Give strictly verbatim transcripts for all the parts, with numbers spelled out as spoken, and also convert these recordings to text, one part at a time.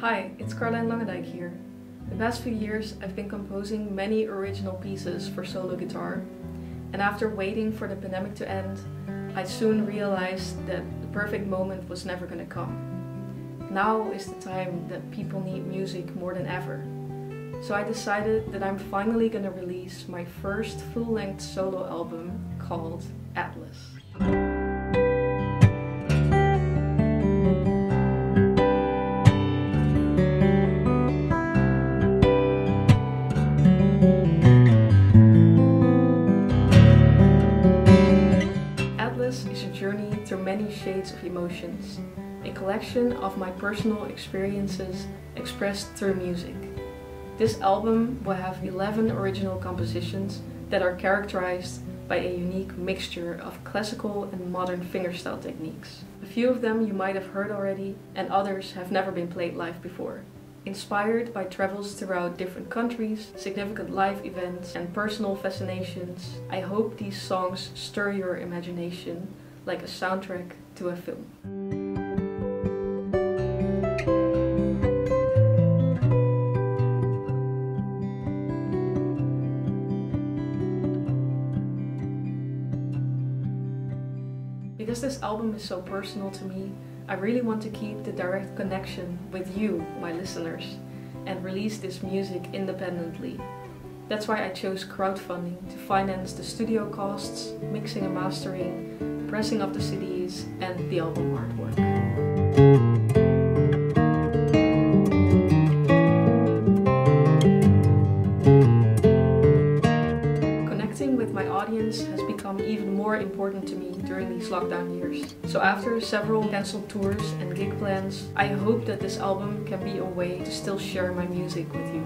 Hi, it's Carline Longedyke here. The past few years I've been composing many original pieces for solo guitar, and after waiting for the pandemic to end, I soon realized that the perfect moment was never gonna come. Now is the time that people need music more than ever. So I decided that I'm finally gonna release my first full-length solo album called Atlas. Is a journey through many shades of emotions, a collection of my personal experiences expressed through music. This album will have eleven original compositions that are characterized by a unique mixture of classical and modern fingerstyle techniques. A few of them you might have heard already, and others have never been played live before. Inspired by travels throughout different countries, significant life events, and personal fascinations, I hope these songs stir your imagination like a soundtrack to a film. Because this album is so personal to me, I really want to keep the direct connection with you, my listeners, and release this music independently. That's why I chose crowdfunding to finance the studio costs, mixing and mastering, pressing of the C Ds, and the album artwork. Has become even more important to me during these lockdown years. So after several cancelled tours and gig plans, I hope that this album can be a way to still share my music with you.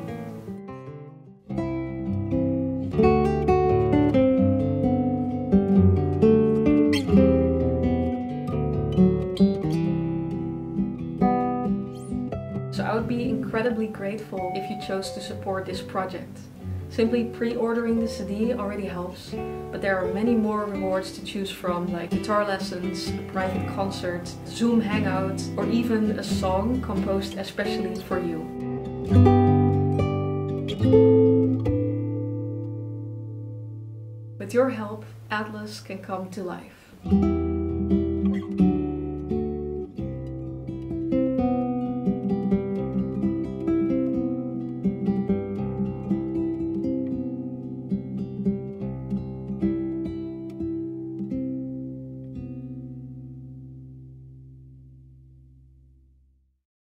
So I would be incredibly grateful if you chose to support this project. Simply pre-ordering the C D already helps, but there are many more rewards to choose from, like guitar lessons, a private concert, Zoom hangouts, or even a song composed especially for you. With your help, Atlas can come to life.